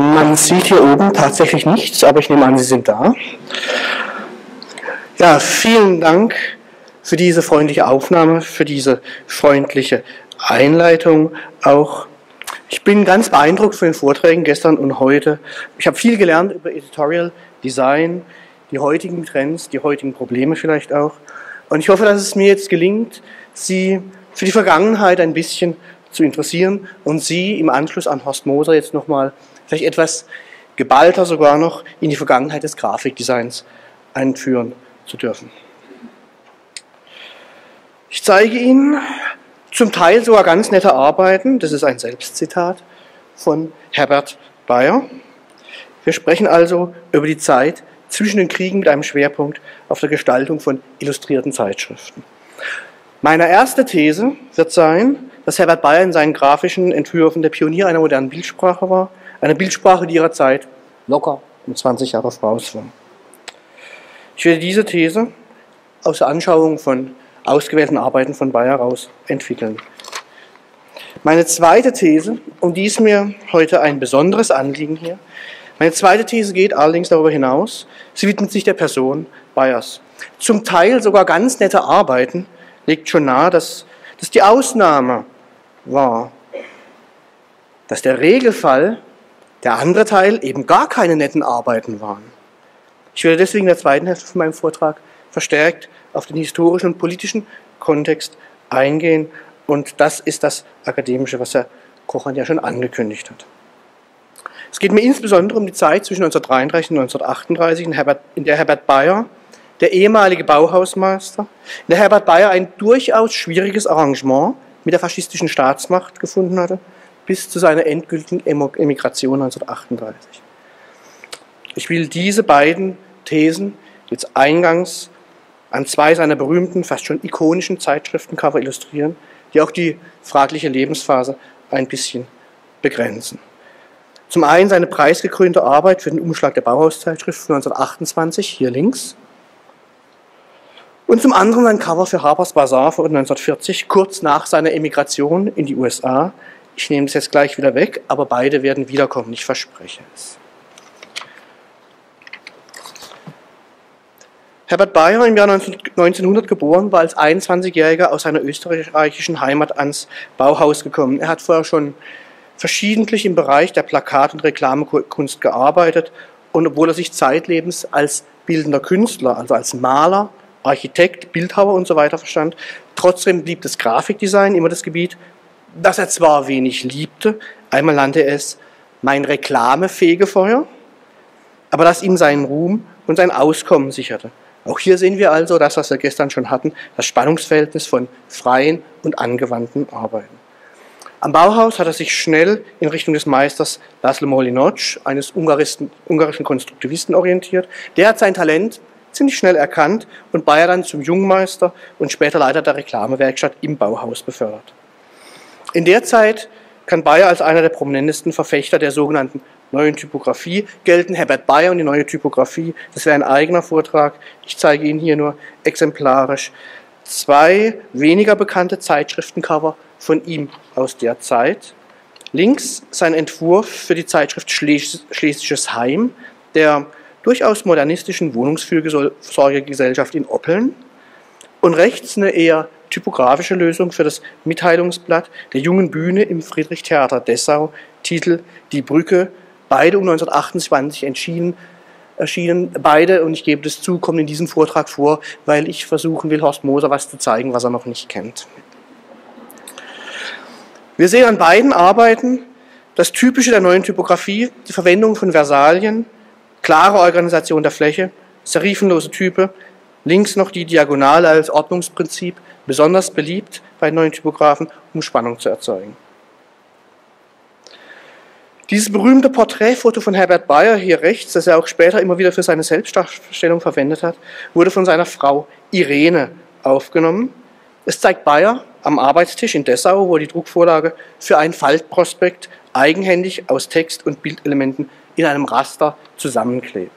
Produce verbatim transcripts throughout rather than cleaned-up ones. Man sieht hier oben tatsächlich nichts, aber ich nehme an, Sie sind da. Ja, vielen Dank für diese freundliche Aufnahme, für diese freundliche Einleitung auch. Ich bin ganz beeindruckt von den Vorträgen gestern und heute. Ich habe viel gelernt über Editorial Design, die heutigen Trends, die heutigen Probleme vielleicht auch. Und ich hoffe, dass es mir jetzt gelingt, Sie für die Vergangenheit ein bisschen zu interessieren und Sie im Anschluss an Horst Moser jetzt nochmal vielleicht etwas geballter sogar noch in die Vergangenheit des Grafikdesigns einführen zu dürfen. Ich zeige Ihnen zum Teil sogar ganz nette Arbeiten, das ist ein Selbstzitat von Herbert Bayer. Wir sprechen also über die Zeit zwischen den Kriegen mit einem Schwerpunkt auf der Gestaltung von illustrierten Zeitschriften. Meine erste These wird sein, dass Herbert Bayer in seinen grafischen Entwürfen der Pionier einer modernen Bildsprache war, eine Bildsprache, die ihrer Zeit locker um zwanzig Jahre voraus war. Ich werde diese These aus der Anschauung von ausgewählten Arbeiten von Bayer heraus entwickeln. Meine zweite These, um die ist mir heute ein besonderes Anliegen hier, meine zweite These geht allerdings darüber hinaus, sie widmet sich der Person Bayers. Zum Teil sogar ganz nette Arbeiten, legt schon nahe, dass das die Ausnahme war, dass der Regelfall, der andere Teil, eben gar keine netten Arbeiten waren. Ich werde deswegen in der zweiten Hälfte von meinem Vortrag verstärkt auf den historischen und politischen Kontext eingehen und das ist das Akademische, was Herr Kochan ja schon angekündigt hat. Es geht mir insbesondere um die Zeit zwischen neunzehnhundertdreiunddreißig und neunzehnhundertachtunddreißig, in der Herbert Bayer, der ehemalige Bauhausmeister, in der Herbert Bayer ein durchaus schwieriges Arrangement mit der faschistischen Staatsmacht gefunden hatte, bis zu seiner endgültigen Emigration neunzehnhundertachtunddreißig. Ich will diese beiden Thesen jetzt eingangs an zwei seiner berühmten, fast schon ikonischen Zeitschriftencover illustrieren, die auch die fragliche Lebensphase ein bisschen begrenzen. Zum einen seine preisgekrönte Arbeit für den Umschlag der Bauhauszeitschrift von neunzehnhundertachtundzwanzig, hier links, und zum anderen sein Cover für Harper's Bazaar von neunzehnhundertvierzig, kurz nach seiner Emigration in die U S A. Ich nehme es jetzt gleich wieder weg, aber beide werden wiederkommen, ich verspreche es. Herbert Bayer, im Jahr neunzehnhundert geboren, war als einundzwanzigjähriger aus seiner österreichischen Heimat ans Bauhaus gekommen. Er hat vorher schon verschiedentlich im Bereich der Plakat- und Reklamekunst gearbeitet und obwohl er sich zeitlebens als bildender Künstler, also als Maler, Architekt, Bildhauer und so weiter verstand, trotzdem blieb das Grafikdesign immer das Gebiet, das er zwar wenig liebte, einmal nannte er es mein Reklamefegefeuer, aber das ihm seinen Ruhm und sein Auskommen sicherte. Auch hier sehen wir also das, was wir gestern schon hatten, das Spannungsverhältnis von freien und angewandten Arbeiten. Am Bauhaus hat er sich schnell in Richtung des Meisters László Moholy-Nagy, eines ungarischen Konstruktivisten, orientiert. Der hat sein Talent ziemlich schnell erkannt und Bayer dann zum Jungmeister und später Leiter der Reklamewerkstatt im Bauhaus befördert. In der Zeit kann Bayer als einer der prominentesten Verfechter der sogenannten neuen Typografie gelten. Herbert Bayer und die neue Typografie, das wäre ein eigener Vortrag. Ich zeige Ihnen hier nur exemplarisch zwei weniger bekannte Zeitschriftencover von ihm aus der Zeit. Links sein Entwurf für die Zeitschrift Schles Schlesisches Heim, der durchaus modernistischen Wohnungsfürsorgegesellschaft in Oppeln. Und rechts eine eher typografische Lösung für das Mitteilungsblatt der jungen Bühne im Friedrich-Theater Dessau, Titel Die Brücke, beide um neunzehnhundertachtundzwanzig entschieden, erschienen. Beide, und ich gebe das zu, kommen in diesem Vortrag vor, weil ich versuchen will, Horst Moser was zu zeigen, was er noch nicht kennt. Wir sehen an beiden Arbeiten das Typische der neuen Typografie, die Verwendung von Versalien, klare Organisation der Fläche, serifenlose Type, links noch die Diagonale als Ordnungsprinzip, besonders beliebt bei neuen Typografen, um Spannung zu erzeugen. Dieses berühmte Porträtfoto von Herbert Bayer hier rechts, das er auch später immer wieder für seine Selbstdarstellung verwendet hat, wurde von seiner Frau Irene aufgenommen. Es zeigt Bayer am Arbeitstisch in Dessau, wo er die Druckvorlage für einen Faltprospekt eigenhändig aus Text- und Bildelementen in einem Raster zusammenklebt.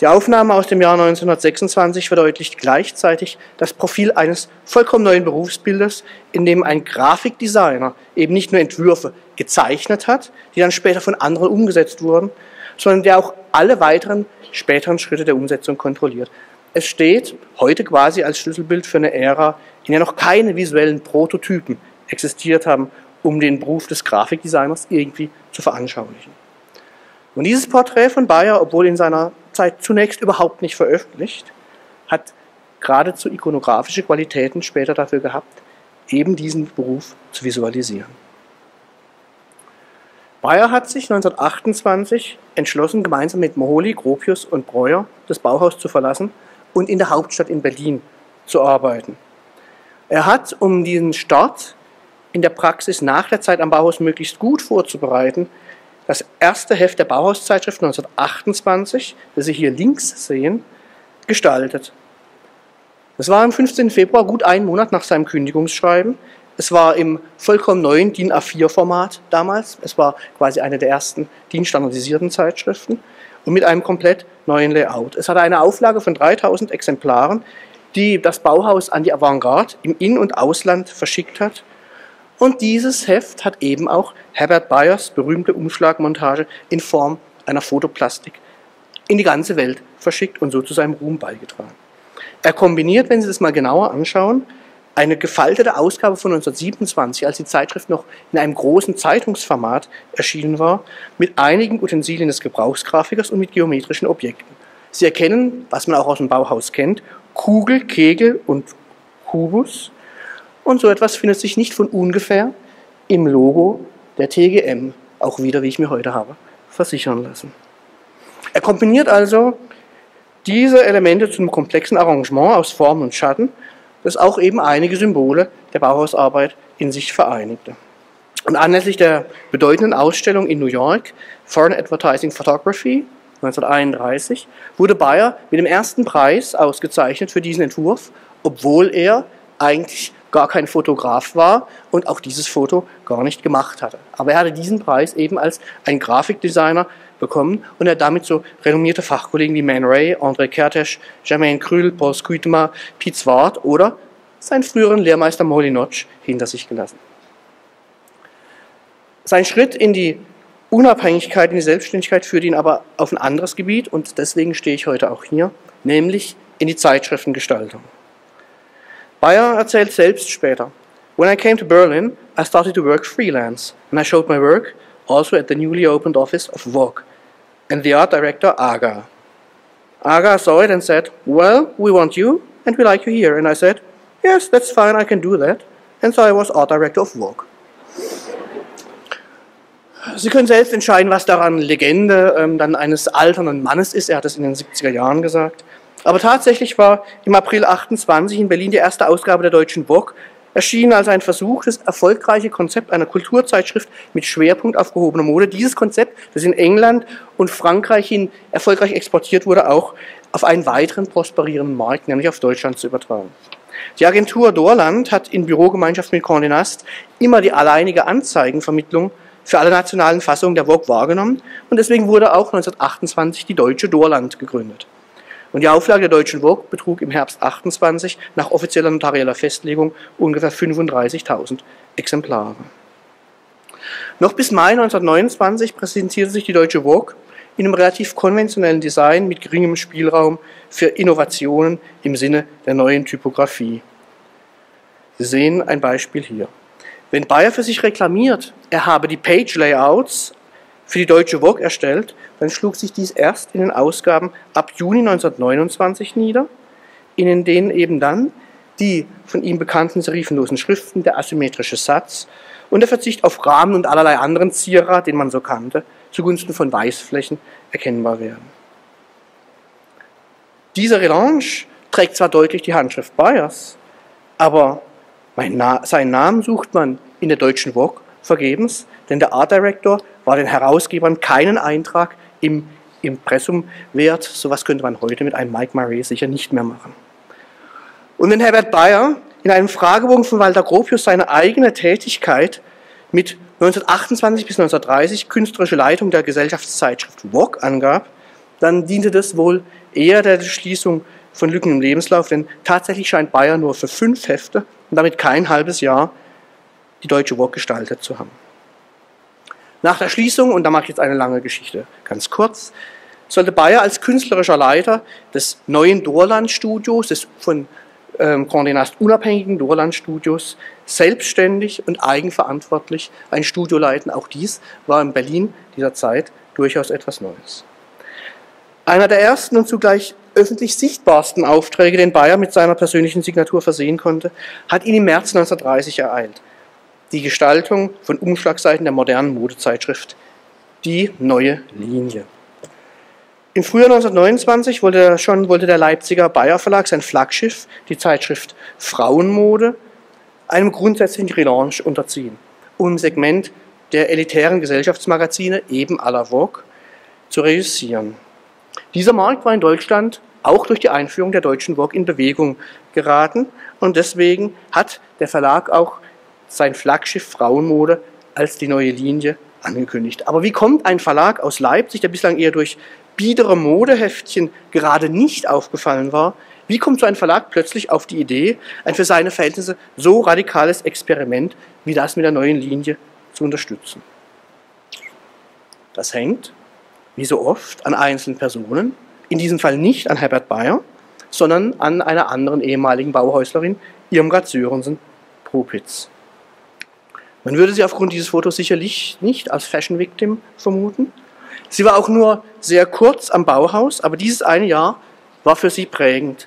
Die Aufnahme aus dem Jahr neunzehnhundertsechsundzwanzig verdeutlicht gleichzeitig das Profil eines vollkommen neuen Berufsbildes, in dem ein Grafikdesigner eben nicht nur Entwürfe gezeichnet hat, die dann später von anderen umgesetzt wurden, sondern der auch alle weiteren späteren Schritte der Umsetzung kontrolliert. Es steht heute quasi als Schlüsselbild für eine Ära, in der noch keine visuellen Prototypen existiert haben, um den Beruf des Grafikdesigners irgendwie zu veranschaulichen. Und dieses Porträt von Bayer, obwohl in seiner Zeit zunächst überhaupt nicht veröffentlicht, hat geradezu ikonografische Qualitäten später dafür gehabt, eben diesen Beruf zu visualisieren. Bayer hat sich neunzehnhundertachtundzwanzig entschlossen, gemeinsam mit Moholy, Gropius und Breuer das Bauhaus zu verlassen und in der Hauptstadt in Berlin zu arbeiten. Er hat, um diesen Start in der Praxis nach der Zeit am Bauhaus möglichst gut vorzubereiten, das erste Heft der Bauhauszeitschrift neunzehnhundertachtundzwanzig, das Sie hier links sehen, gestaltet. Das war am fünfzehnten Februar, gut einen Monat nach seinem Kündigungsschreiben. Es war im vollkommen neuen D I N A vier Format damals. Es war quasi eine der ersten D I N-standardisierten Zeitschriften und mit einem komplett neuen Layout. Es hatte eine Auflage von dreitausend Exemplaren, die das Bauhaus an die Avantgarde im In- und Ausland verschickt hat. Und dieses Heft hat eben auch Herbert Bayers berühmte Umschlagmontage in Form einer Fotoplastik in die ganze Welt verschickt und so zu seinem Ruhm beigetragen. Er kombiniert, wenn Sie das mal genauer anschauen, eine gefaltete Ausgabe von neunzehnhundertsiebenundzwanzig, als die Zeitschrift noch in einem großen Zeitungsformat erschienen war, mit einigen Utensilien des Gebrauchsgrafikers und mit geometrischen Objekten. Sie erkennen, was man auch aus dem Bauhaus kennt, Kugel, Kegel und Kubus. Und so etwas findet sich nicht von ungefähr im Logo der T G M, auch wieder, wie ich mir heute habe, versichern lassen. Er kombiniert also diese Elemente zu einem komplexen Arrangement aus Formen und Schatten, das auch eben einige Symbole der Bauhausarbeit in sich vereinigte. Und anlässlich der bedeutenden Ausstellung in New York, Foreign Advertising Photography, neunzehnhunderteinunddreißig, wurde Bayer mit dem ersten Preis ausgezeichnet für diesen Entwurf, obwohl er eigentlich gar kein Fotograf war und auch dieses Foto gar nicht gemacht hatte. Aber er hatte diesen Preis eben als ein Grafikdesigner bekommen und er hat damit so renommierte Fachkollegen wie Man Ray, André Kertész, Germaine Krull, Paul Schuitema, Piet Zwart oder seinen früheren Lehrmeister Moholy-Nagy hinter sich gelassen. Sein Schritt in die Unabhängigkeit, in die Selbstständigkeit führte ihn aber auf ein anderes Gebiet und deswegen stehe ich heute auch hier, nämlich in die Zeitschriftengestaltung. Bayer erzählt selbst später, "When I came to Berlin, I started to work freelance, and I showed my work also at the newly opened office of Vogue, and the art director Aga. Aga saw it and said, well, we want you, and we like you here. And I said, yes, that's fine, I can do that. And so I was art director of Vogue." Sie können selbst entscheiden, was daran Legende ähm, dann eines alternden Mannes ist. Er hat es in den siebziger Jahren gesagt. Aber tatsächlich war im April achtundzwanzig in Berlin die erste Ausgabe der Deutschen Vogue erschienen als ein Versuch, das erfolgreiche Konzept einer Kulturzeitschrift mit Schwerpunkt auf gehobener Mode, dieses Konzept, das in England und Frankreich hin erfolgreich exportiert wurde, auch auf einen weiteren prosperierenden Markt, nämlich auf Deutschland, zu übertragen. Die Agentur Dorland hat in Bürogemeinschaft mit Condé Nast immer die alleinige Anzeigenvermittlung für alle nationalen Fassungen der Vogue wahrgenommen und deswegen wurde auch neunzehnhundertachtundzwanzig die Deutsche Dorland gegründet. Und die Auflage der Deutschen Vogue betrug im Herbst achtundzwanzig nach offizieller notarieller Festlegung ungefähr fünfunddreißigtausend Exemplare. Noch bis Mai neunzehnhundertneunundzwanzig präsentierte sich die Deutsche Vogue in einem relativ konventionellen Design mit geringem Spielraum für Innovationen im Sinne der neuen Typografie. Sie sehen ein Beispiel hier. Wenn Bayer für sich reklamiert, er habe die Page-Layouts für die Deutsche Vogue erstellt, dann schlug sich dies erst in den Ausgaben ab Juni neunzehnhundertneunundzwanzig nieder, in denen eben dann die von ihm bekannten serifenlosen Schriften, der asymmetrische Satz und der Verzicht auf Rahmen und allerlei anderen Zierrat, den man so kannte, zugunsten von Weißflächen erkennbar werden. Diese Relange trägt zwar deutlich die Handschrift Bayers, aber seinen Namen sucht man in der Deutschen Vogue vergebens, denn der Art Director war den Herausgebern keinen Eintrag im Impressum wert. Sowas könnte man heute mit einem Mike Murray sicher nicht mehr machen. Und wenn Herbert Bayer in einem Fragebogen von Walter Gropius seine eigene Tätigkeit mit neunzehnhundertachtundzwanzig bis neunzehnhundertdreißig künstlerische Leitung der Gesellschaftszeitschrift Vogue angab, dann diente das wohl eher der Schließung von Lücken im Lebenslauf, denn tatsächlich scheint Bayer nur für fünf Hefte und damit kein halbes Jahr die Deutsche Vogue gestaltet zu haben. Nach der Schließung, und da mache ich jetzt eine lange Geschichte ganz kurz, sollte Bayer als künstlerischer Leiter des neuen Dorland-Studios, des von ähm, Condé Nast unabhängigen Dorland-Studios, selbstständig und eigenverantwortlich ein Studio leiten. Auch dies war in Berlin dieser Zeit durchaus etwas Neues. Einer der ersten und zugleich öffentlich sichtbarsten Aufträge, den Bayer mit seiner persönlichen Signatur versehen konnte, hat ihn im März neunzehnhundertdreißig ereilt. Die Gestaltung von Umschlagseiten der modernen Modezeitschrift, Die Neue Linie. Im Frühjahr neunzehnhundertneunundzwanzig wollte der, schon wollte der Leipziger Bayer Verlag sein Flaggschiff, die Zeitschrift Frauenmode, einem grundsätzlichen Relaunch unterziehen, um im Segment der elitären Gesellschaftsmagazine, eben à la Vogue, zu reüssieren. Dieser Markt war in Deutschland auch durch die Einführung der Deutschen Vogue in Bewegung geraten und deswegen hat der Verlag auch sein Flaggschiff Frauenmode als die neue Linie angekündigt. Aber wie kommt ein Verlag aus Leipzig, der bislang eher durch biedere Modeheftchen gerade nicht aufgefallen war, wie kommt so ein Verlag plötzlich auf die Idee, ein für seine Verhältnisse so radikales Experiment wie das mit der neuen Linie zu unterstützen? Das hängt wie so oft an einzelnen Personen, in diesem Fall nicht an Herbert Bayer, sondern an einer anderen ehemaligen Bauhäuslerin, Irmgard Sörensen-Propitz. Man würde sie aufgrund dieses Fotos sicherlich nicht als Fashion Victim vermuten. Sie war auch nur sehr kurz am Bauhaus, aber dieses eine Jahr war für sie prägend.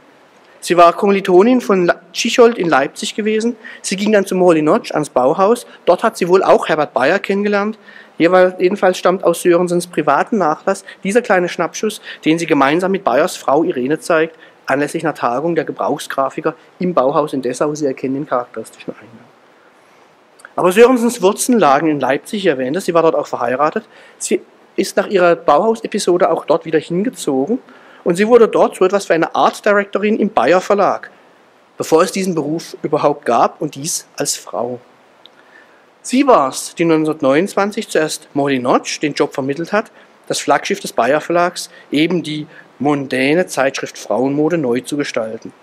Sie war Kommilitonin von Jan Tschichold in Leipzig gewesen. Sie ging dann zu Moholy-Nagy ans Bauhaus. Dort hat sie wohl auch Herbert Bayer kennengelernt. Jedenfalls stammt aus Sörensens privaten Nachlass dieser kleine Schnappschuss, den sie gemeinsam mit Bayers Frau Irene zeigt, anlässlich einer Tagung der Gebrauchsgrafiker im Bauhaus in Dessau. Sie erkennen den charakteristischen Eingang. Aber Sörensens Wurzeln lagen in Leipzig, ich erwähnte, sie war dort auch verheiratet. Sie ist nach ihrer Bauhaus-Episode auch dort wieder hingezogen. Und sie wurde dort so etwas wie eine Art Directorin im Bayer Verlag, bevor es diesen Beruf überhaupt gab und dies als Frau. Sie war es, die neunzehnhundertneunundzwanzig zuerst Moholy-Nagy den Job vermittelt hat, das Flaggschiff des Bayer Verlags, eben die mondäne Zeitschrift Frauenmode, neu zu gestalten.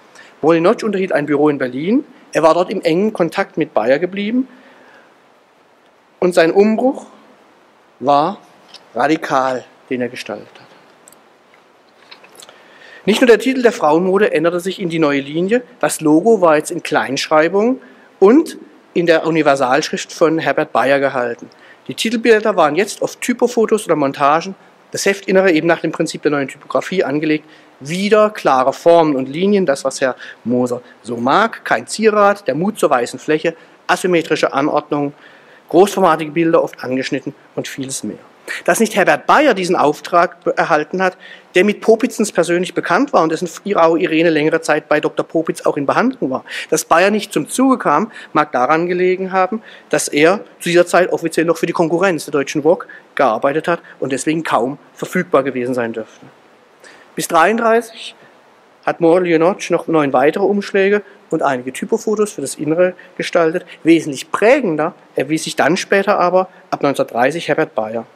Moholy-Nagy unterhielt ein Büro in Berlin, er war dort im engen Kontakt mit Bayer geblieben und sein Umbruch war radikal, den er gestaltet hat. Nicht nur der Titel der Frauenmode änderte sich in die neue Linie, das Logo war jetzt in Kleinschreibung und in der Universalschrift von Herbert Bayer gehalten. Die Titelbilder waren jetzt auf Typofotos oder Montagen, das Heftinnere eben nach dem Prinzip der neuen Typografie angelegt, wieder klare Formen und Linien, das was Herr Moser so mag, kein Zierrat, der Mut zur weißen Fläche, asymmetrische Anordnung, großformatige Bilder oft angeschnitten und vieles mehr. Dass nicht Herbert Bayer diesen Auftrag erhalten hat, der mit Propitzens persönlich bekannt war und dessen Frau Irene längere Zeit bei Doktor Propitz auch in Behandlung war. Dass Bayer nicht zum Zuge kam, mag daran gelegen haben, dass er zu dieser Zeit offiziell noch für die Konkurrenz der Deutschen Vogue gearbeitet hat und deswegen kaum verfügbar gewesen sein dürfte. Bis neunzehnhundertdreiunddreißig hat Moholy-Nagy noch neun weitere Umschläge und einige Typofotos für das Innere gestaltet. Wesentlich prägender erwies sich dann später aber ab neunzehnhundertdreißig Herbert Bayer.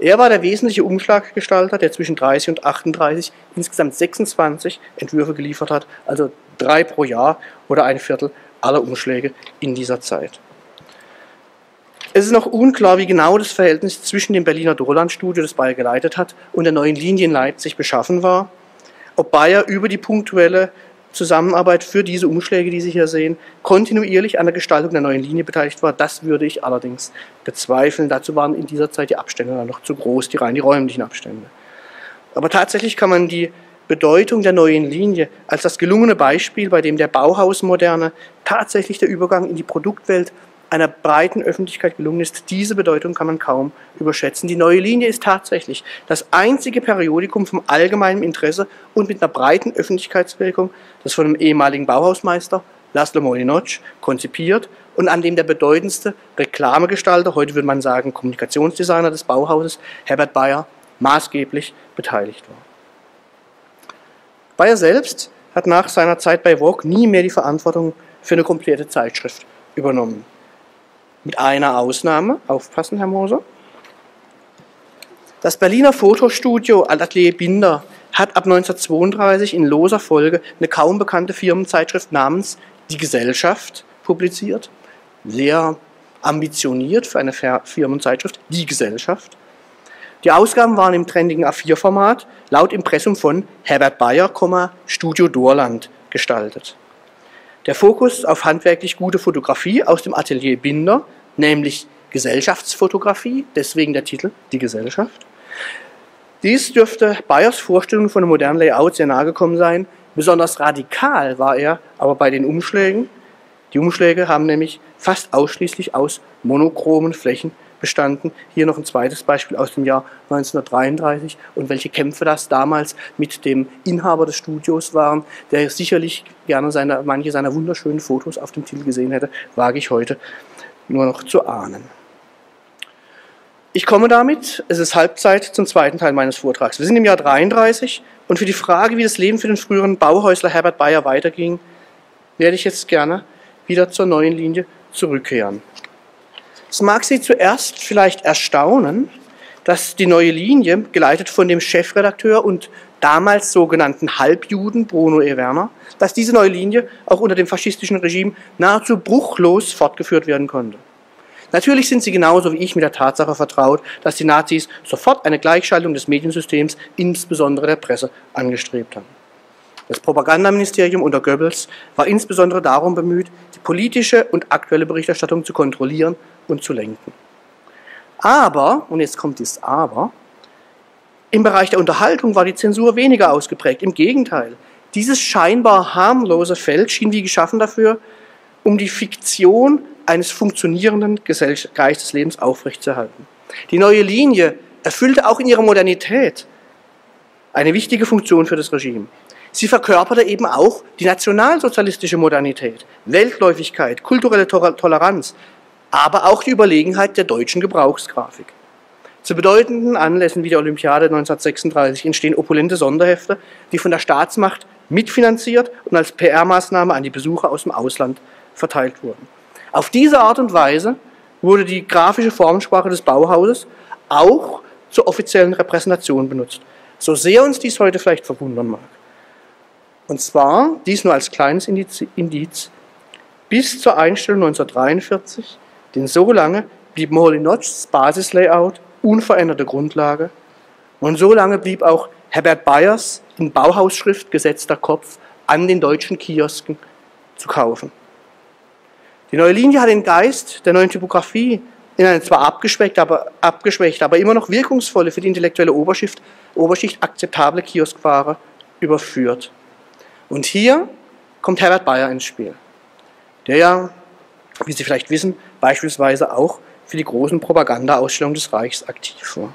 Er war der wesentliche Umschlaggestalter, der zwischen dreißig und achtunddreißig insgesamt sechsundzwanzig Entwürfe geliefert hat, also drei pro Jahr oder ein Viertel aller Umschläge in dieser Zeit. Es ist noch unklar, wie genau das Verhältnis zwischen dem Berliner Dorland-Studio, das Bayer geleitet hat, und der neuen Linie in Leipzig beschaffen war, ob Bayer über die punktuelle Zusammenarbeit für diese Umschläge, die Sie hier sehen, kontinuierlich an der Gestaltung der neuen Linie beteiligt war. Das würde ich allerdings bezweifeln. Dazu waren in dieser Zeit die Abstände dann noch zu groß, die rein die räumlichen Abstände. Aber tatsächlich kann man die Bedeutung der neuen Linie als das gelungene Beispiel, bei dem der Bauhausmoderne tatsächlich der Übergang in die Produktwelt einer breiten Öffentlichkeit gelungen ist, diese Bedeutung kann man kaum überschätzen. Die neue Linie ist tatsächlich das einzige Periodikum vom allgemeinen Interesse und mit einer breiten Öffentlichkeitswirkung, das von einem ehemaligen Bauhausmeister, László Moholy-Nagy, konzipiert und an dem der bedeutendste Reklamegestalter, heute würde man sagen Kommunikationsdesigner des Bauhauses, Herbert Bayer, maßgeblich beteiligt war. Bayer selbst hat nach seiner Zeit bei Vogue nie mehr die Verantwortung für eine komplette Zeitschrift übernommen. Mit einer Ausnahme, aufpassen Herr Moser, Das Berliner Fotostudio Atelier Binder hat ab neunzehnhundertzweiunddreißig in loser Folge eine kaum bekannte Firmenzeitschrift namens Die Gesellschaft publiziert. Sehr ambitioniert für eine Firmenzeitschrift, Die Gesellschaft. Die Ausgaben waren im trendigen A vier Format laut Impressum von Herbert Bayer, Studio Dorland gestaltet. Der Fokus auf handwerklich gute Fotografie aus dem Atelier Binder, nämlich Gesellschaftsfotografie, deswegen der Titel Die Gesellschaft. Dies dürfte Bayers Vorstellung von einem modernen Layout sehr nahe gekommen sein. Besonders radikal war er aber bei den Umschlägen. Die Umschläge haben nämlich fast ausschließlich aus monochromen Flächen bestanden. Hier noch ein zweites Beispiel aus dem Jahr neunzehnhundertdreiunddreißig und welche Kämpfe das damals mit dem Inhaber des Studios waren, der sicherlich gerne seine, manche seiner wunderschönen Fotos auf dem Titel gesehen hätte, wage ich heute nur noch zu ahnen. Ich komme damit, es ist Halbzeit, zum zweiten Teil meines Vortrags. Wir sind im Jahr dreiunddreißig und für die Frage, wie das Leben für den früheren Bauhäusler Herbert Bayer weiterging, werde ich jetzt gerne wieder zur neuen Linie zurückkehren. Es mag Sie zuerst vielleicht erstaunen, dass die neue Linie, geleitet von dem Chefredakteur und damals sogenannten Halbjuden Bruno E. Werner, dass diese neue Linie auch unter dem faschistischen Regime nahezu bruchlos fortgeführt werden konnte. Natürlich sind Sie genauso wie ich mit der Tatsache vertraut, dass die Nazis sofort eine Gleichschaltung des Mediensystems, insbesondere der Presse, angestrebt haben. Das Propagandaministerium unter Goebbels war insbesondere darum bemüht, die politische und aktuelle Berichterstattung zu kontrollieren und zu lenken. Aber, und jetzt kommt dieses Aber, im Bereich der Unterhaltung war die Zensur weniger ausgeprägt. Im Gegenteil, dieses scheinbar harmlose Feld schien wie geschaffen dafür, um die Fiktion eines funktionierenden Geisteslebens aufrechtzuerhalten. Die neue Linie erfüllte auch in ihrer Modernität eine wichtige Funktion für das Regime. Sie verkörperte eben auch die nationalsozialistische Modernität, Weltläufigkeit, kulturelle Toleranz, aber auch die Überlegenheit der deutschen Gebrauchsgrafik. Zu bedeutenden Anlässen wie der Olympiade neunzehnhundertsechsunddreißig entstehen opulente Sonderhefte, die von der Staatsmacht mitfinanziert und als P R-Maßnahme an die Besucher aus dem Ausland verteilt wurden. Auf diese Art und Weise wurde die grafische Formensprache des Bauhauses auch zur offiziellen Repräsentation benutzt. So sehr uns dies heute vielleicht verwundern mag. Und zwar, dies nur als kleines Indiz, bis zur Einstellung neunzehnhundertdreiundvierzig, denn so lange blieb Moholy-Nagys Basislayout unveränderte Grundlage und so lange blieb auch Herbert Bayers in Bauhausschrift gesetzter Kopf an den deutschen Kiosken zu kaufen. Die neue Linie hat den Geist der neuen Typografie in eine zwar abgeschwächte, aber, abgeschwächte, aber immer noch wirkungsvolle, für die intellektuelle Oberschicht, Oberschicht akzeptable Kioskware überführt. Und hier kommt Herbert Bayer ins Spiel, der ja, wie Sie vielleicht wissen, beispielsweise auch für die großen Propagandaausstellungen des Reichs aktiv war.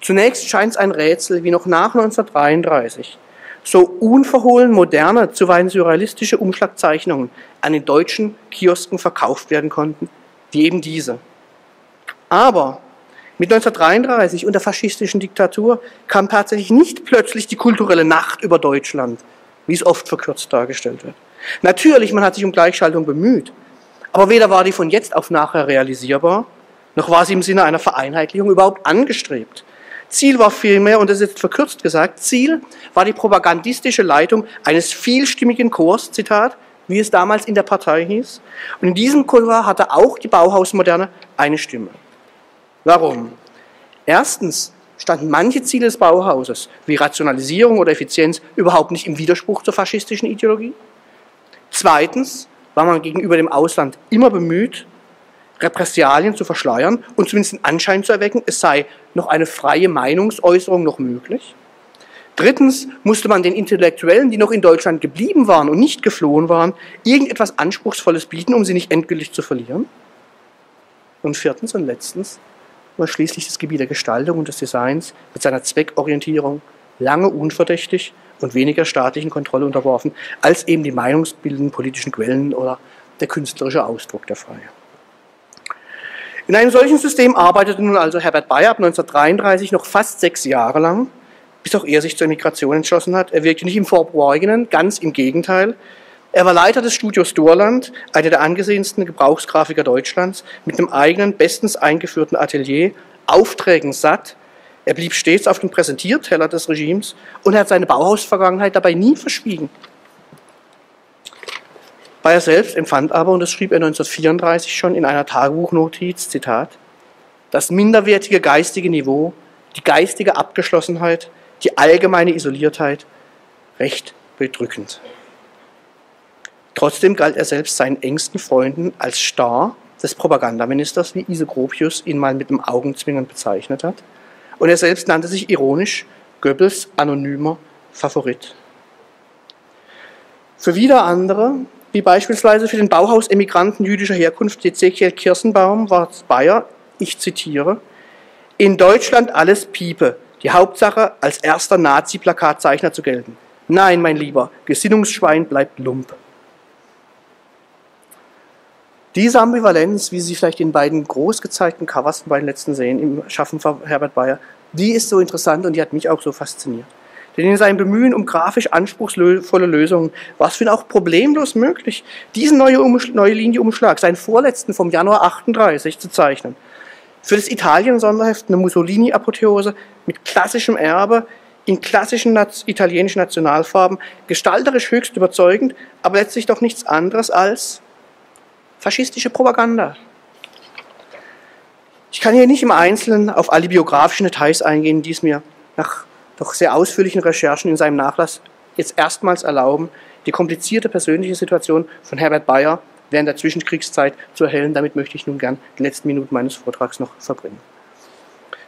Zunächst scheint es ein Rätsel, wie noch nach neunzehnhundertdreiunddreißig so unverhohlen moderne, zuweilen surrealistische Umschlagzeichnungen an den deutschen Kiosken verkauft werden konnten, wie eben diese. Aber mit neunzehnhundertdreiunddreißig und der faschistischen Diktatur kam tatsächlich nicht plötzlich die kulturelle Nacht über Deutschland, wie es oft verkürzt dargestellt wird. Natürlich, man hat sich um Gleichschaltung bemüht, aber weder war die von jetzt auf nachher realisierbar, noch war sie im Sinne einer Vereinheitlichung überhaupt angestrebt. Ziel war vielmehr, und das ist jetzt verkürzt gesagt, Ziel war die propagandistische Leitung eines vielstimmigen Chors, Zitat, wie es damals in der Partei hieß. Und in diesem Chor hatte auch die Bauhausmoderne eine Stimme. Warum? Erstens standen manche Ziele des Bauhauses, wie Rationalisierung oder Effizienz, überhaupt nicht im Widerspruch zur faschistischen Ideologie. Zweitens war man gegenüber dem Ausland immer bemüht, Repressalien zu verschleiern und zumindest den Anschein zu erwecken, es sei noch eine freie Meinungsäußerung noch möglich. Drittens musste man den Intellektuellen, die noch in Deutschland geblieben waren und nicht geflohen waren, irgendetwas Anspruchsvolles bieten, um sie nicht endgültig zu verlieren. Und viertens und letztens war schließlich das Gebiet der Gestaltung und des Designs mit seiner Zweckorientierung lange unverdächtig und weniger staatlichen Kontrolle unterworfen, als eben die meinungsbildenden politischen Quellen oder der künstlerische Ausdruck der Freie. In einem solchen System arbeitete nun also Herbert Bayer ab neunzehnhundertdreiunddreißig noch fast sechs Jahre lang, bis auch er sich zur Emigration entschlossen hat. Er wirkte nicht im Verborgenen, ganz im Gegenteil. Er war Leiter des Studios Dorland, einer der angesehensten Gebrauchsgrafiker Deutschlands, mit einem eigenen, bestens eingeführten Atelier, Aufträgen satt, Er blieb stets auf dem Präsentierteller des Regimes und hat seine Bauhaus-Vergangenheit dabei nie verschwiegen. Bayer selbst empfand aber, und das schrieb er neunzehnhundertvierunddreißig schon in einer Tagebuchnotiz, Zitat, das minderwertige geistige Niveau, die geistige Abgeschlossenheit, die allgemeine Isoliertheit, recht bedrückend. Trotzdem galt er selbst seinen engsten Freunden als Star des Propagandaministers, wie Ise Gropius ihn mal mit dem Augenzwinkern bezeichnet hat. Und er selbst nannte sich ironisch Goebbels anonymer Favorit. Für wieder andere, wie beispielsweise für den Bauhaus-Emigranten jüdischer Herkunft Ezekiel Kirstenbaum, war Bayer, ich zitiere, in Deutschland alles Piepe, die Hauptsache als erster Nazi-Plakatzeichner zu gelten. Nein, mein Lieber, Gesinnungsschwein bleibt Lump. Diese Ambivalenz, wie Sie vielleicht in beiden groß gezeigten Covers, bei den letzten sehen, im Schaffen von Herbert Bayer, die ist so interessant und die hat mich auch so fasziniert. Denn in seinem Bemühen um grafisch anspruchsvolle Lösungen war es für ihn auch problemlos möglich, diesen neue, neue Linie-Umschlag, seinen vorletzten vom Januar achtunddreißig, zu zeichnen. Für das Italien-Sonderheft eine Mussolini-Apotheose mit klassischem Erbe, in klassischen italienischen Nationalfarben, gestalterisch höchst überzeugend, aber letztlich doch nichts anderes als faschistische Propaganda. Ich kann hier nicht im Einzelnen auf alle biografischen Details eingehen, die es mir nach doch sehr ausführlichen Recherchen in seinem Nachlass jetzt erstmals erlauben, die komplizierte persönliche Situation von Herbert Bayer während der Zwischenkriegszeit zu erhellen. Damit möchte ich nun gern die letzten Minuten meines Vortrags noch verbringen.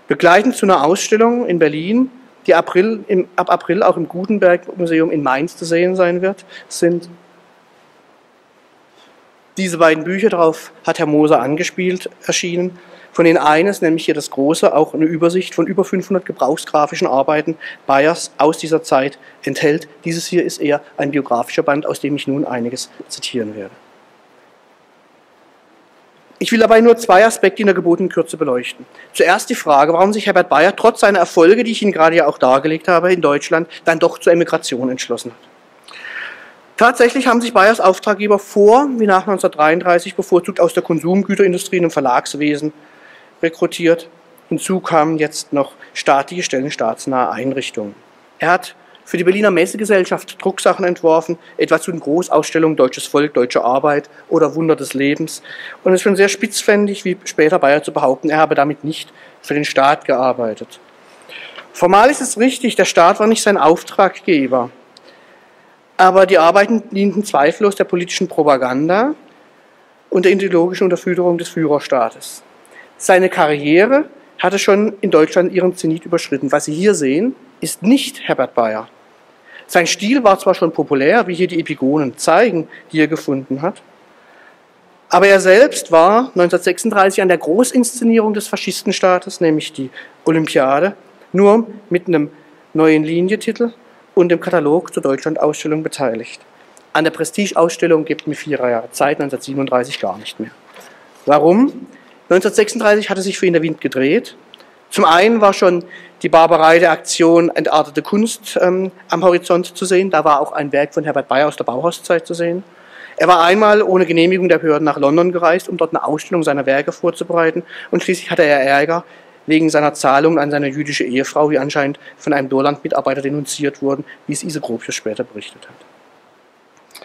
Begleitend zu einer Ausstellung in Berlin, die April, im, ab April auch im Gutenberg-Museum in Mainz zu sehen sein wird, sind diese beiden Bücher, darauf hat Herr Moser angespielt, erschienen, von denen eines, nämlich hier das große, auch eine Übersicht von über fünfhundert gebrauchsgrafischen Arbeiten Bayers aus dieser Zeit enthält. Dieses hier ist eher ein biografischer Band, aus dem ich nun einiges zitieren werde. Ich will dabei nur zwei Aspekte in der gebotenen Kürze beleuchten. Zuerst die Frage, warum sich Herbert Bayer trotz seiner Erfolge, die ich Ihnen gerade ja auch dargelegt habe, in Deutschland dann doch zur Emigration entschlossen hat. Tatsächlich haben sich Bayers Auftraggeber vor, wie nach neunzehnhundertdreiunddreißig bevorzugt, aus der Konsumgüterindustrie und im Verlagswesen rekrutiert. Hinzu kamen jetzt noch staatliche Stellen, staatsnahe Einrichtungen. Er hat für die Berliner Messegesellschaft Drucksachen entworfen, etwa zu den Großausstellungen Deutsches Volk, Deutsche Arbeit oder Wunder des Lebens. Und es ist schon sehr spitzfindig, wie später Bayer zu behaupten, er habe damit nicht für den Staat gearbeitet. Formal ist es richtig, der Staat war nicht sein Auftraggeber. Aber die Arbeiten dienten zweifellos der politischen Propaganda und der ideologischen Unterfütterung des Führerstaates. Seine Karriere hatte schon in Deutschland ihren Zenit überschritten. Was Sie hier sehen, ist nicht Herbert Bayer. Sein Stil war zwar schon populär, wie hier die Epigonen zeigen, die er gefunden hat, aber er selbst war neunzehnhundertsechsunddreißig an der Großinszenierung des Faschistenstaates, nämlich die Olympiade, nur mit einem neuen Linientitel und im Katalog zur Deutschlandausstellung beteiligt. An der Prestigeausstellung gibt mir vier Jahre Zeit, neunzehnhundertsiebenunddreißig gar nicht mehr. Warum? neunzehnhundertsechsunddreißig hatte sich für ihn der Wind gedreht. Zum einen war schon die Barbarei der Aktion Entartete Kunst ähm, am Horizont zu sehen. Da war auch ein Werk von Herbert Bayer aus der Bauhauszeit zu sehen. Er war einmal ohne Genehmigung der Behörden nach London gereist, um dort eine Ausstellung seiner Werke vorzubereiten. Und schließlich hatte er Ärger wegen seiner Zahlungen an seine jüdische Ehefrau, die anscheinend von einem Dorland-Mitarbeiter denunziert wurden, wie es Ise Gropius später berichtet hat.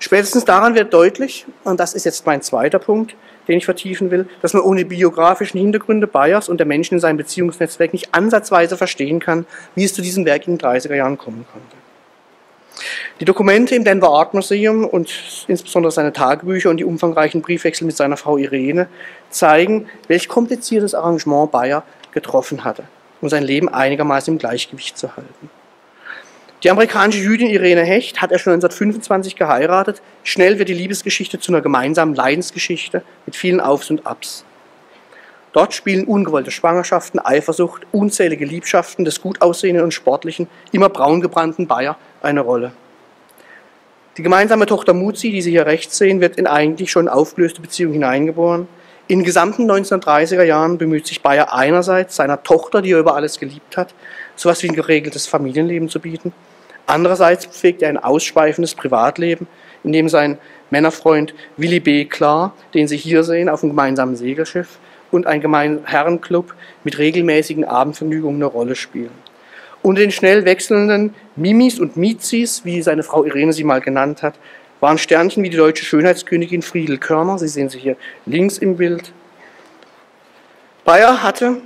Spätestens daran wird deutlich, und das ist jetzt mein zweiter Punkt, den ich vertiefen will, dass man ohne biografischen Hintergründe Bayers und der Menschen in seinem Beziehungsnetzwerk nicht ansatzweise verstehen kann, wie es zu diesem Werk in den dreißiger Jahren kommen konnte. Die Dokumente im Denver Art Museum und insbesondere seine Tagebücher und die umfangreichen Briefwechsel mit seiner Frau Irene zeigen, welch kompliziertes Arrangement Bayer getroffen hatte, um sein Leben einigermaßen im Gleichgewicht zu halten. Die amerikanische Jüdin Irene Hecht hat er schon neunzehnhundertfünfundzwanzig geheiratet. Schnell wird die Liebesgeschichte zu einer gemeinsamen Leidensgeschichte mit vielen Aufs und Abs. Dort spielen ungewollte Schwangerschaften, Eifersucht, unzählige Liebschaften des gut aussehenden und sportlichen, immer braungebrannten Bayer eine Rolle. Die gemeinsame Tochter Muzi, die Sie hier rechts sehen, wird in eigentlich schon aufgelöste Beziehung hineingeboren. In den gesamten neunzehnhundertdreißiger Jahren bemüht sich Bayer einerseits, seiner Tochter, die er über alles geliebt hat, so etwas wie ein geregeltes Familienleben zu bieten. Andererseits pflegt er ein ausschweifendes Privatleben, in dem sein Männerfreund Willy B. Klar, den Sie hier sehen, auf dem gemeinsamen Segelschiff, und ein gemeiner Herrenclub mit regelmäßigen Abendvergnügungen eine Rolle spielen. Unter den schnell wechselnden Mimis und Mizis, wie seine Frau Irene sie mal genannt hat, waren Sternchen wie die deutsche Schönheitskönigin Friedel Körner, Sie sehen sie hier links im Bild. Bayer hatte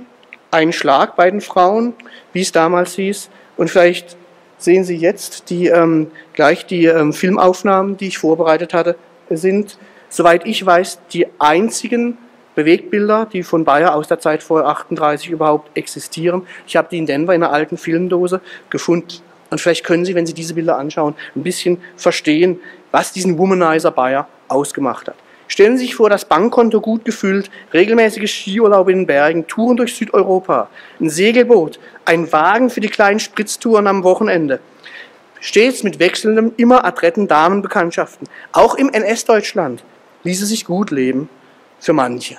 einen Schlag bei den Frauen, wie es damals hieß, und vielleicht sehen Sie jetzt die, ähm, gleich die ähm, Filmaufnahmen, die ich vorbereitet hatte, sind, soweit ich weiß, die einzigen Bewegtbilder, die von Bayer aus der Zeit vor achtunddreißig überhaupt existieren. Ich habe die in Denver in einer alten Filmdose gefunden. Und vielleicht können Sie, wenn Sie diese Bilder anschauen, ein bisschen verstehen, was diesen Womanizer Bayer ausgemacht hat. Stellen Sie sich vor, das Bankkonto gut gefüllt, regelmäßige Skiurlaube in den Bergen, Touren durch Südeuropa, ein Segelboot, ein Wagen für die kleinen Spritztouren am Wochenende. Stets mit wechselndem, immer adretten Damenbekanntschaften. Auch im N S-Deutschland ließe sich gut leben für manche.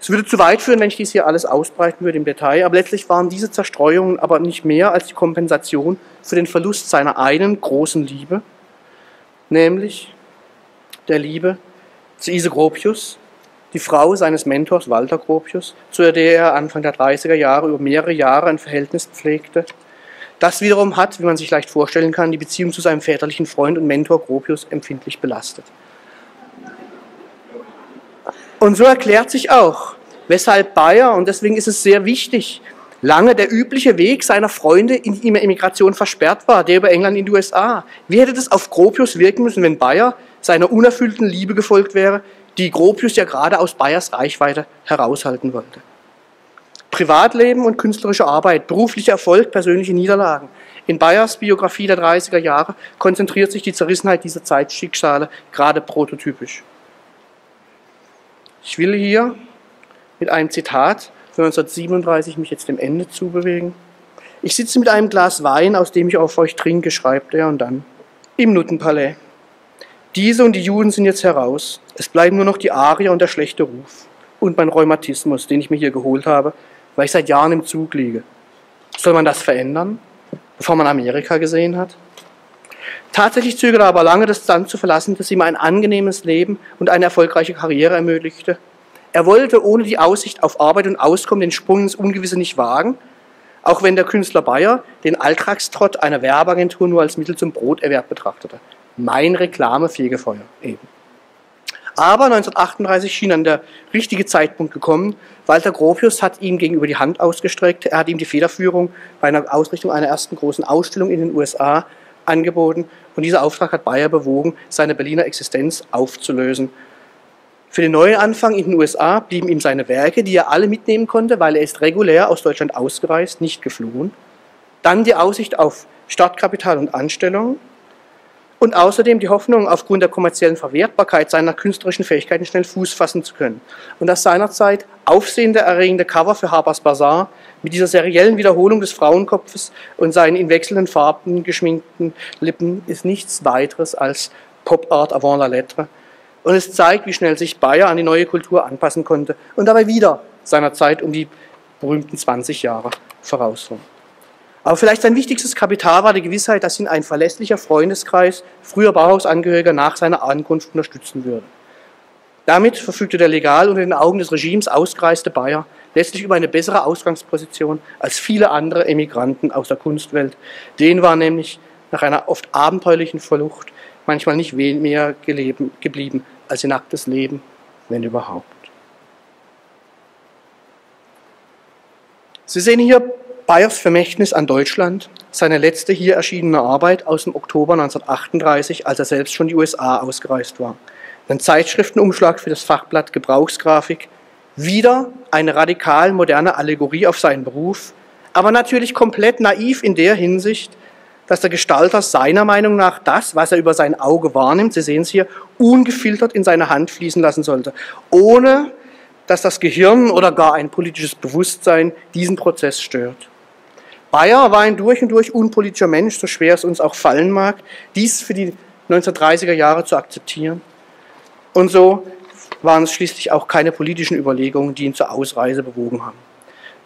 Es würde zu weit führen, wenn ich dies hier alles ausbreiten würde im Detail, aber letztlich waren diese Zerstreuungen aber nicht mehr als die Kompensation für den Verlust seiner einen großen Liebe, nämlich der Liebe zu Ise Gropius, die Frau seines Mentors Walter Gropius, zu der er Anfang der dreißiger Jahre über mehrere Jahre ein Verhältnis pflegte. Das wiederum hat, wie man sich leicht vorstellen kann, die Beziehung zu seinem väterlichen Freund und Mentor Gropius empfindlich belastet. Und so erklärt sich auch, weshalb Bayer, und deswegen ist es sehr wichtig, lange der übliche Weg seiner Freunde in ihrer Emigration versperrt war, der über England in die U S A. Wie hätte das auf Gropius wirken müssen, wenn Bayer seiner unerfüllten Liebe gefolgt wäre, die Gropius ja gerade aus Bayers Reichweite heraushalten wollte? Privatleben und künstlerische Arbeit, beruflicher Erfolg, persönliche Niederlagen. In Bayers Biografie der dreißiger Jahre konzentriert sich die Zerrissenheit dieser Zeitschicksale gerade prototypisch. Ich will hier mit einem Zitat von neunzehnhundertsiebenunddreißig mich jetzt dem Ende zubewegen. Ich sitze mit einem Glas Wein, aus dem ich auf euch trinke, schreibt er, und dann im Nuttenpalais. Diese und die Juden sind jetzt heraus. Es bleiben nur noch die Arier und der schlechte Ruf und mein Rheumatismus, den ich mir hier geholt habe, weil ich seit Jahren im Zug liege. Soll man das verändern, bevor man Amerika gesehen hat? Tatsächlich zögerte er aber lange, das Land zu verlassen, das ihm ein angenehmes Leben und eine erfolgreiche Karriere ermöglichte. Er wollte ohne die Aussicht auf Arbeit und Auskommen den Sprung ins Ungewisse nicht wagen, auch wenn der Künstler Bayer den Alltagstrott einer Werbeagentur nur als Mittel zum Broterwerb betrachtete. Mein Reklamefegefeuer eben. Aber neunzehnhundertachtunddreißig schien an der richtige Zeitpunkt gekommen. Walter Gropius hat ihm gegenüber die Hand ausgestreckt. Er hat ihm die Federführung bei einer Ausrichtung einer ersten großen Ausstellung in den U S A angeboten. Und dieser Auftrag hat Bayer bewogen, seine Berliner Existenz aufzulösen. Für den neuen Anfang in den U S A blieben ihm seine Werke, die er alle mitnehmen konnte, weil er ist regulär aus Deutschland ausgereist, nicht geflohen. Dann die Aussicht auf Startkapital und Anstellung. Und außerdem die Hoffnung, aufgrund der kommerziellen Verwertbarkeit seiner künstlerischen Fähigkeiten schnell Fuß fassen zu können. Und das seinerzeit aufsehenerregende Cover für Harper's Bazaar mit dieser seriellen Wiederholung des Frauenkopfes und seinen in wechselnden Farben geschminkten Lippen ist nichts weiteres als Pop-Art avant la lettre. Und es zeigt, wie schnell sich Bayer an die neue Kultur anpassen konnte und dabei wieder seiner Zeit um die berühmten zwanzig Jahre voraus war. Aber vielleicht sein wichtigstes Kapital war die Gewissheit, dass ihn ein verlässlicher Freundeskreis früher Bauhaus-Angehöriger nach seiner Ankunft unterstützen würde. Damit verfügte der legal unter den Augen des Regimes ausgereiste Bayer letztlich über eine bessere Ausgangsposition als viele andere Emigranten aus der Kunstwelt. Denen war nämlich nach einer oft abenteuerlichen Verlucht manchmal nicht mehr geblieben als ihr nacktes Leben, wenn überhaupt. Sie sehen hier Bayers Vermächtnis an Deutschland, seine letzte hier erschienene Arbeit aus dem Oktober neunzehnhundertachtunddreißig, als er selbst schon die U S A ausgereist war. Ein Zeitschriftenumschlag für das Fachblatt Gebrauchsgrafik, wieder eine radikal moderne Allegorie auf seinen Beruf, aber natürlich komplett naiv in der Hinsicht, dass der Gestalter seiner Meinung nach das, was er über sein Auge wahrnimmt, Sie sehen es hier, ungefiltert in seine Hand fließen lassen sollte, ohne dass das Gehirn oder gar ein politisches Bewusstsein diesen Prozess stört. Bayer war ein durch und durch unpolitischer Mensch, so schwer es uns auch fallen mag, dies für die neunzehnhundertdreißiger Jahre zu akzeptieren. Und so waren es schließlich auch keine politischen Überlegungen, die ihn zur Ausreise bewogen haben.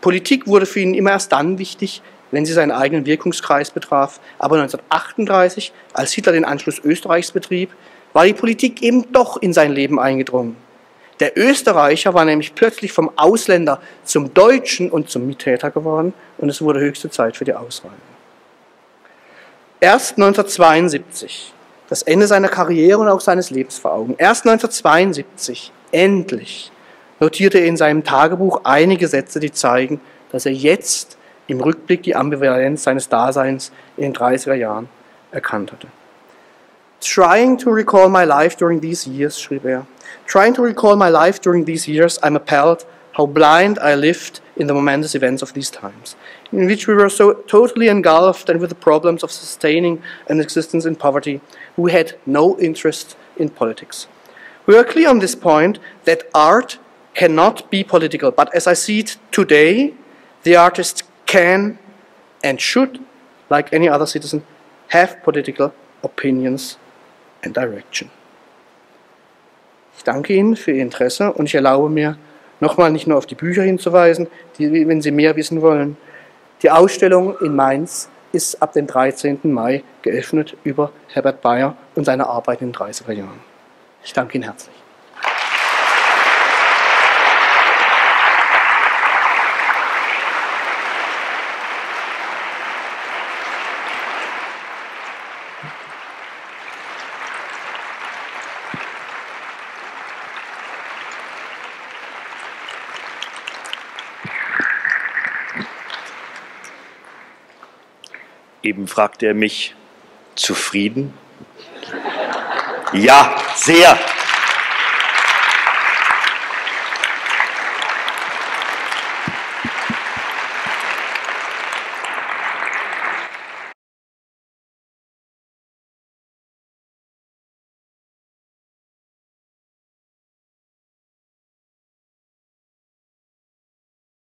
Politik wurde für ihn immer erst dann wichtig, wenn sie seinen eigenen Wirkungskreis betraf. Aber neunzehnhundertachtunddreißig, als Hitler den Anschluss Österreichs betrieb, war die Politik eben doch in sein Leben eingedrungen. Der Österreicher war nämlich plötzlich vom Ausländer zum Deutschen und zum Mittäter geworden und es wurde höchste Zeit für die Ausräumung. Erst neunzehnhundertzweiundsiebzig, das Ende seiner Karriere und auch seines Lebens vor Augen, erst neunzehnhundertzweiundsiebzig, endlich, notierte er in seinem Tagebuch einige Sätze, die zeigen, dass er jetzt im Rückblick die Ambivalenz seines Daseins in den dreißiger Jahren erkannt hatte. Trying to recall my life during these years, schrieb er. Trying to recall my life during these years, I'm appalled how blind I lived in the momentous events of these times, in which we were so totally engulfed and with the problems of sustaining an existence in poverty, who had no interest in politics. We are clear on this point that art cannot be political, but as I see it today, the artist can and should, like any other citizen, have political opinions and direction. Ich danke Ihnen für Ihr Interesse und ich erlaube mir, nochmal nicht nur auf die Bücher hinzuweisen, die, wenn Sie mehr wissen wollen. Die Ausstellung in Mainz ist ab dem dreizehnten Mai geöffnet über Herbert Bayer und seine Arbeit in den dreißiger Jahren. Ich danke Ihnen herzlich. Eben fragte er mich, zufrieden? Ja, sehr.